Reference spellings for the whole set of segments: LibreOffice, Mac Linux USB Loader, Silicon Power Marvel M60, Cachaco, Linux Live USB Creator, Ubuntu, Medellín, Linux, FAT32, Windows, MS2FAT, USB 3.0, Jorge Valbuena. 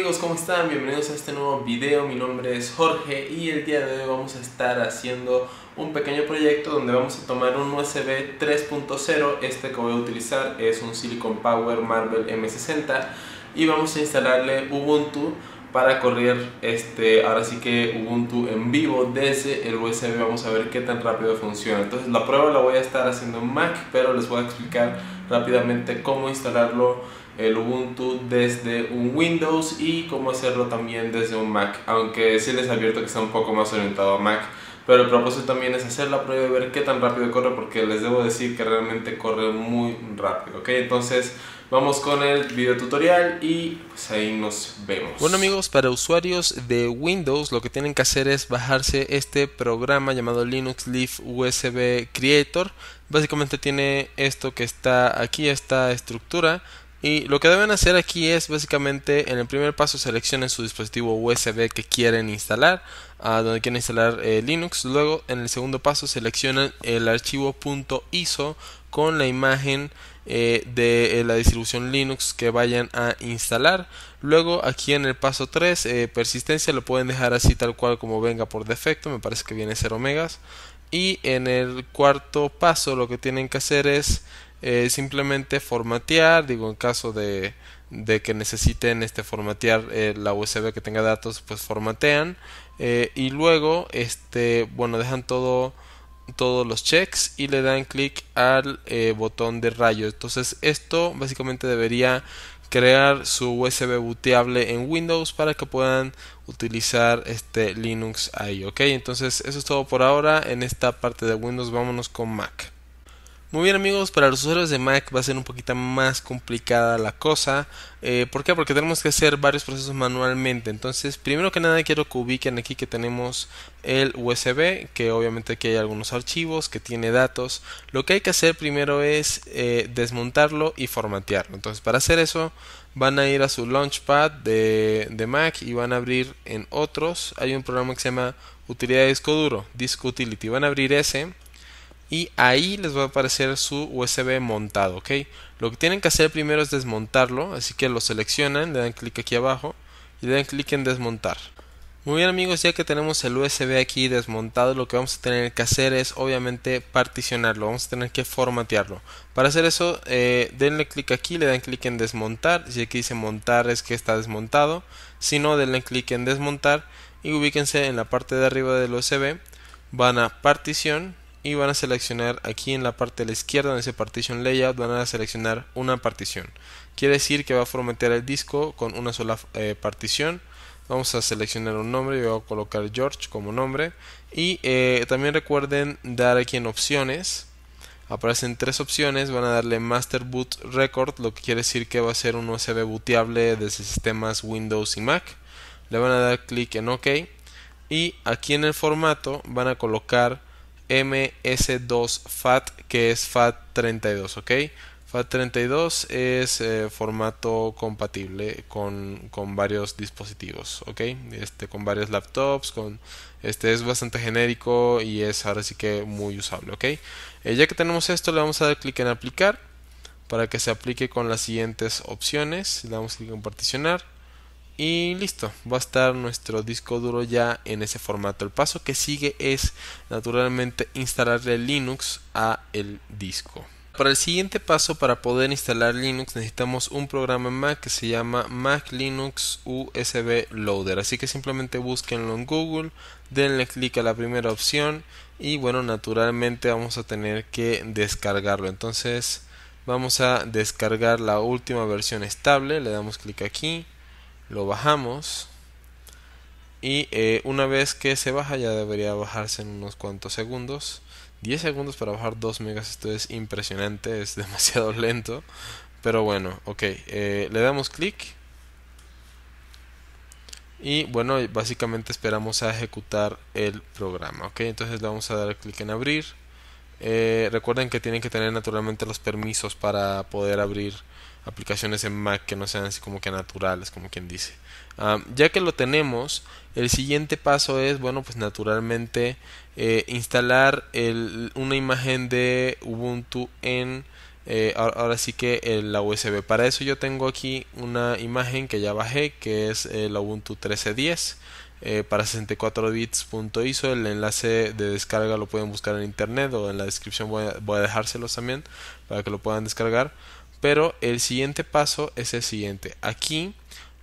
amigos, ¿cómo están? Bienvenidos a este nuevo video. Mi nombre es Jorge y el día de hoy vamos a estar haciendo un pequeño proyecto donde vamos a tomar un USB 3.0. Este que voy a utilizar es un Silicon Power Marvel M60 y vamos a instalarle Ubuntu para correr ahora sí que Ubuntu en vivo desde el USB. Vamos a ver qué tan rápido funciona. Entonces la prueba la voy a estar haciendo en Mac, pero les voy a explicar rápidamente cómo instalarlo el Ubuntu desde un Windows y cómo hacerlo también desde un Mac, aunque sí les advierto que está un poco más orientado a Mac, pero el propósito también es hacer la prueba y ver qué tan rápido corre, porque les debo decir que realmente corre muy rápido, ¿ok? Entonces vamos con el video tutorial y pues ahí nos vemos. Bueno amigos, para usuarios de Windows lo que tienen que hacer es bajarse este programa llamado Linux Live USB Creator. Básicamente tiene esto que está aquí, esta estructura. Y lo que deben hacer aquí es básicamente en el primer paso seleccionen su dispositivo USB que quieren instalar, donde quieren instalar Linux. Luego en el segundo paso seleccionan el archivo .iso con la imagen de la distribución Linux que vayan a instalar. Luego aquí en el paso 3, persistencia, lo pueden dejar así tal cual como venga por defecto, me parece que viene 0 megas. Y en el cuarto paso lo que tienen que hacer es simplemente formatear, digo en caso de que necesiten formatear la USB que tenga datos, pues formatean, y luego bueno, dejan todos los checks y le dan clic al botón de rayo. Entonces esto básicamente debería crear su USB booteable en Windows para que puedan utilizar Linux ahí, ok. Entonces eso es todo por ahora en esta parte de Windows. Vámonos con Mac. Muy bien amigos, para los usuarios de Mac va a ser un poquito más complicada la cosa. ¿Por qué? Porque tenemos que hacer varios procesos manualmente. Entonces primero que nada quiero que ubiquen aquí que tenemos el USB, que obviamente aquí hay algunos archivos, que tiene datos. Lo que hay que hacer primero es desmontarlo y formatearlo. Entonces para hacer eso van a ir a su Launchpad de Mac y van a abrir en otros. Hay un programa que se llama Utilidad de Disco Duro, Disk Utility. Van a abrir ese. Y ahí les va a aparecer su USB montado, ¿ok? Lo que tienen que hacer primero es desmontarlo, así que lo seleccionan, le dan clic aquí abajo y le dan clic en desmontar. Muy bien amigos, ya que tenemos el USB aquí desmontado, lo que vamos a tener que hacer es obviamente particionarlo, vamos a tener que formatearlo. Para hacer eso, denle clic aquí, le dan clic en desmontar, si aquí dice montar es que está desmontado, si no denle clic en desmontar y ubíquense en la parte de arriba del USB, van a partición. Y van a seleccionar aquí en la parte de la izquierda donde dice Partition Layout, van a seleccionar una partición. Quiere decir que va a formatear el disco con una sola partición. Vamos a seleccionar un nombre, yo voy a colocar George como nombre. Y también recuerden dar aquí en opciones. Aparecen tres opciones, van a darle Master Boot Record, lo que quiere decir que va a ser un USB booteable desde sistemas Windows y Mac. Le van a dar clic en OK. Y aquí en el formato van a colocar MS2FAT, que es FAT32, ok. FAT32 es formato compatible con varios dispositivos, ok. Con varios laptops, es bastante genérico y es ahora sí que muy usable, ok. Ya que tenemos esto, le vamos a dar clic en aplicar para que se aplique con las siguientes opciones. Le damos clic en particionar. Y listo, va a estar nuestro disco duro ya en ese formato. El paso que sigue es naturalmente instalarle Linux a el disco. Para el siguiente paso, para poder instalar Linux, necesitamos un programa en Mac que se llama Mac Linux USB Loader. Así que simplemente búsquenlo en Google, denle clic a la primera opción y bueno, naturalmente vamos a tener que descargarlo. Entonces vamos a descargar la última versión estable, le damos clic aquí. Lo bajamos y una vez que se baja, ya debería bajarse en unos cuantos segundos, 10 segundos para bajar 2 megas, esto es impresionante, es demasiado lento, pero bueno, ok, le damos clic y bueno, básicamente esperamos a ejecutar el programa, ok. Entonces le vamos a dar clic en abrir. Recuerden que tienen que tener naturalmente los permisos para poder abrir aplicaciones en Mac que no sean así como que naturales, como quien dice. Ya que lo tenemos, el siguiente paso es, bueno, pues naturalmente instalar una imagen de Ubuntu en ahora sí que la USB. Para eso yo tengo aquí una imagen que ya bajé, que es el Ubuntu 13.10 para 64bits.iso. El enlace de descarga lo pueden buscar en internet o en la descripción voy a dejárselos también para que lo puedan descargar. Pero el siguiente paso es el siguiente. Aquí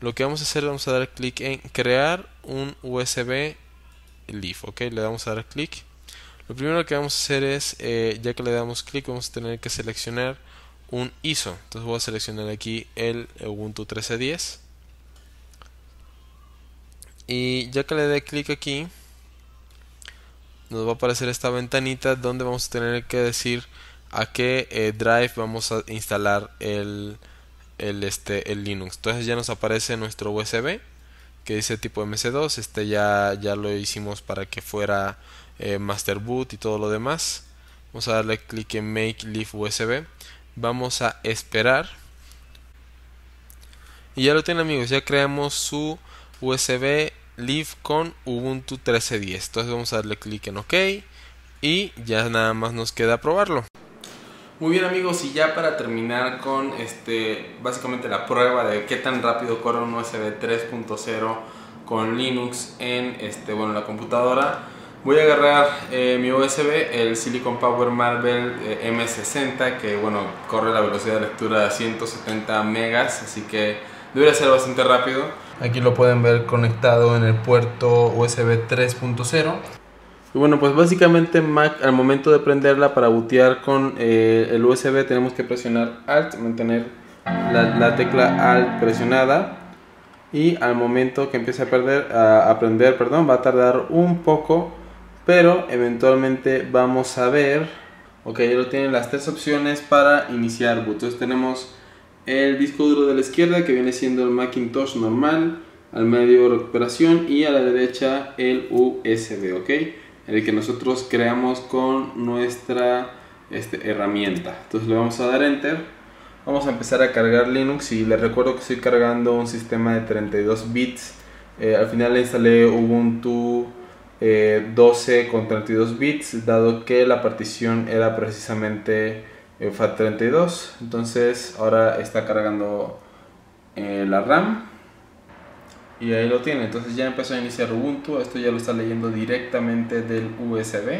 lo que vamos a hacer, vamos a dar clic en crear un USB Leaf, ok, le damos a dar clic. Lo primero que vamos a hacer es, ya que le damos clic, vamos a tener que seleccionar un ISO. Entonces voy a seleccionar aquí el Ubuntu 13.10. Y ya que le dé clic aquí, nos va a aparecer esta ventanita donde vamos a tener que decir a qué drive vamos a instalar el Linux. Entonces ya nos aparece nuestro USB que dice tipo MS2. Este ya lo hicimos para que fuera master boot y todo lo demás. Vamos a darle clic en Make Leaf USB. Vamos a esperar. Y ya lo tienen, amigos. Ya creamos su USB Leaf con Ubuntu 13.10. Entonces vamos a darle clic en OK. Y ya nada más nos queda probarlo. Muy bien, amigos, y ya para terminar con básicamente la prueba de qué tan rápido corre un USB 3.0 con Linux en la computadora, voy a agarrar mi USB, el Silicon Power Marvel M60, que bueno, corre la velocidad de lectura de 170 megas, así que debería ser bastante rápido. Aquí lo pueden ver conectado en el puerto USB 3.0. Y bueno, pues básicamente Mac, al momento de prenderla, para bootear con el USB tenemos que presionar Alt, mantener la tecla Alt presionada, y al momento que empiece a prender, va a tardar un poco, pero eventualmente vamos a ver. Ok, ya lo tienen, las tres opciones para iniciar boot. Entonces tenemos el disco duro de la izquierda, que viene siendo el Macintosh normal, al medio recuperación, y a la derecha el USB, ok, el que nosotros creamos con nuestra herramienta. Entonces le vamos a dar Enter. Vamos a empezar a cargar Linux, y les recuerdo que estoy cargando un sistema de 32 bits. Al final le instalé Ubuntu 12 con 32 bits, dado que la partición era precisamente FAT32. Entonces ahora está cargando la RAM. Y ahí lo tiene. Entonces ya empezó a iniciar Ubuntu. Esto ya lo está leyendo directamente del USB.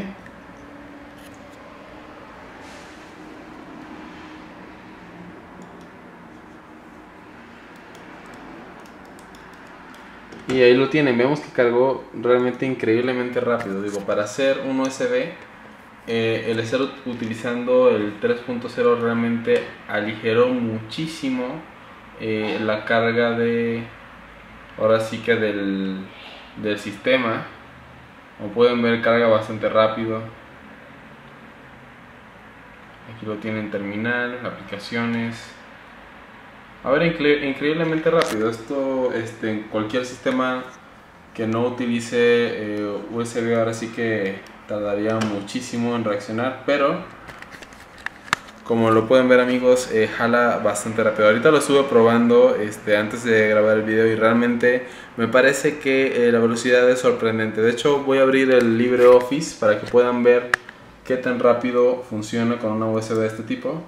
Y ahí lo tienen. Vemos que cargó realmente increíblemente rápido. Digo, para hacer un USB, el estar utilizando el 3.0 realmente aligeró muchísimo la carga de... Ahora sí que del sistema. Como pueden ver, carga bastante rápido. Aquí lo tienen, terminal, aplicaciones. A ver, increíblemente rápido. Esto en cualquier sistema que no utilice USB, ahora sí que tardaría muchísimo en reaccionar, pero como lo pueden ver, amigos, jala bastante rápido. Ahorita lo estuve probando antes de grabar el video, y realmente me parece que la velocidad es sorprendente. De hecho, voy a abrir el LibreOffice para que puedan ver qué tan rápido funciona con una USB de este tipo.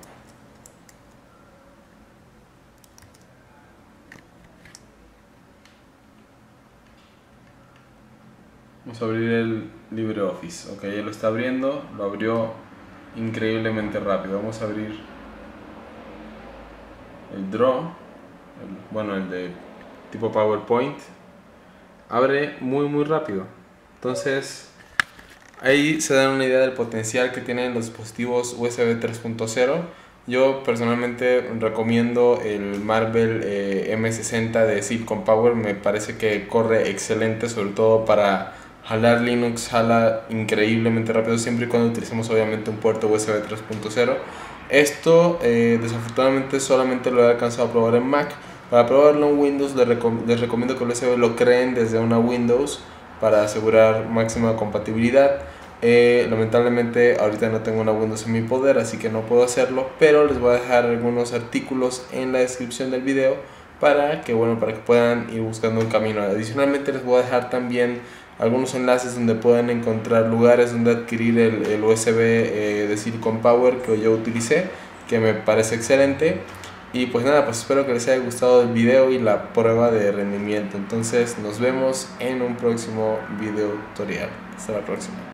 Vamos a abrir el LibreOffice. Ok, ya lo está abriendo, lo abrió increíblemente rápido. Vamos a abrir el el de tipo PowerPoint. Abre muy rápido. Entonces ahí se dan una idea del potencial que tienen los dispositivos USB 3.0. Yo personalmente recomiendo el Marvel M60 de Silicon Power. Me parece que corre excelente, sobre todo para jalar Linux, jala increíblemente rápido, siempre y cuando utilicemos obviamente un puerto USB 3.0. Esto desafortunadamente solamente lo he alcanzado a probar en Mac. Para probarlo en Windows les recomiendo que el USB lo creen desde una Windows para asegurar máxima compatibilidad. Lamentablemente ahorita no tengo una Windows en mi poder, así que no puedo hacerlo, pero les voy a dejar algunos artículos en la descripción del video para que puedan ir buscando un camino. Adicionalmente les voy a dejar también algunos enlaces donde pueden encontrar lugares donde adquirir el USB de Silicon Power que yo utilicé, que me parece excelente. Y pues nada, pues espero que les haya gustado el video y la prueba de rendimiento. Entonces nos vemos en un próximo video tutorial. Hasta la próxima.